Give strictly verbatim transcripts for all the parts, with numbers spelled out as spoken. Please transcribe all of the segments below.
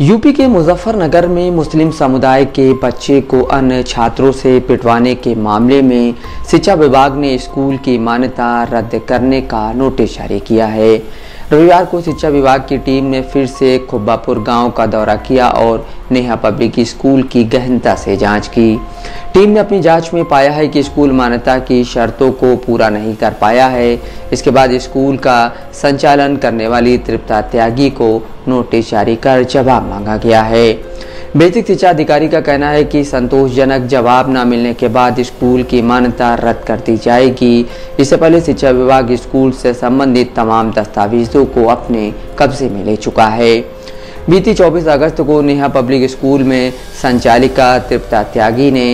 UP के मुजफ्फरनगर में मुस्लिम समुदाय के बच्चे को अन्य छात्रों से पिटवाने के मामले में शिक्षा विभाग ने स्कूल की मान्यता रद्द करने का नोटिस जारी किया है। रविवार को शिक्षा विभाग की टीम ने फिर से खुब्बापुर गांव का दौरा किया और नेहा पब्लिक स्कूल की गहनता से जांच की। टीम ने अपनी जांच में पाया है कि स्कूल मान्यता की शर्तों को पूरा नहीं कर पाया है। इसके बाद स्कूल का संचालन करने वाली तृप्ता त्यागी को नोटिस जारी कर जवाब मांगा गया है। बेसिक शिक्षा अधिकारी का कहना है कि संतोषजनक जवाब न मिलने के बाद स्कूल की मान्यता रद्द कर दी जाएगी। इससे पहले शिक्षा विभाग स्कूल से संबंधित तमाम दस्तावेजों को अपने कब्जे में ले चुका है। बीती चौबीस अगस्त को नेहा पब्लिक स्कूल में संचालिका तृप्ता त्यागी ने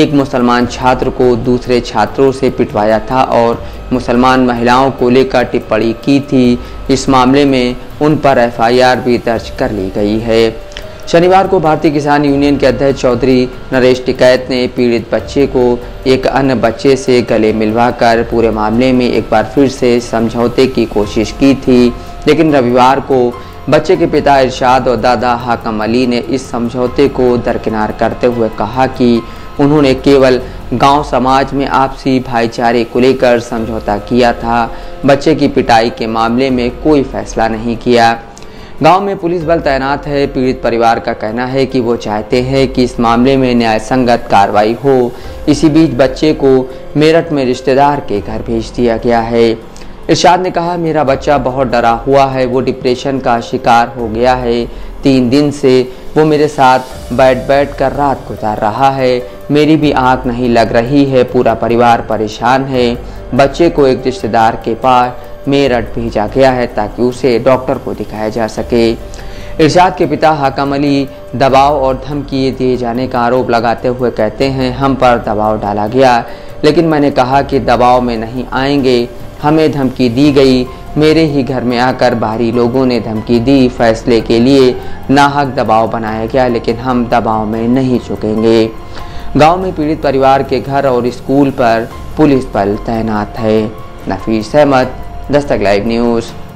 एक मुसलमान छात्र को दूसरे छात्रों से पिटवाया था और मुसलमान महिलाओं को लेकर टिप्पणी की थी। इस मामले में उन पर एफ आई आर भी दर्ज कर ली गई है। शनिवार को भारतीय किसान यूनियन के अध्यक्ष चौधरी नरेश टिकैत ने पीड़ित बच्चे को एक अन्य बच्चे से गले मिलवाकर पूरे मामले में एक बार फिर से समझौते की कोशिश की थी, लेकिन रविवार को बच्चे के पिता इरशाद और दादा हाकम अली ने इस समझौते को दरकिनार करते हुए कहा कि उन्होंने केवल गांव समाज में आपसी भाईचारे को लेकर समझौता किया था, बच्चे की पिटाई के मामले में कोई फैसला नहीं किया। गांव में पुलिस बल तैनात है। पीड़ित परिवार का कहना है कि वो चाहते हैं कि इस मामले में न्याय संगत कार्रवाई हो। इसी बीच बच्चे को मेरठ में रिश्तेदार के घर भेज दिया गया है। इरशाद ने कहा, मेरा बच्चा बहुत डरा हुआ है, वो डिप्रेशन का शिकार हो गया है। तीन दिन से वो मेरे साथ बैठ बैठ कर रात गुजार रहा है, मेरी भी आँख नहीं लग रही है। पूरा परिवार परेशान है। बच्चे को एक रिश्तेदार के पास मेरठ भेजा गया है ताकि उसे डॉक्टर को दिखाया जा सके। इरशाद के पिता हाकम अली दबाव और धमकी दिए जाने का आरोप लगाते हुए कहते हैं, हम पर दबाव डाला गया, लेकिन मैंने कहा कि दबाव में नहीं आएंगे। हमें धमकी दी गई, मेरे ही घर में आकर बाहरी लोगों ने धमकी दी। फैसले के लिए नाहक दबाव बनाया गया, लेकिन हम दबाव में नहीं झुकेंगे। गाँव में पीड़ित परिवार के घर और स्कूल पर पुलिस बल तैनात है। नफीस अहमद दस्तक लाइव न्यूज़।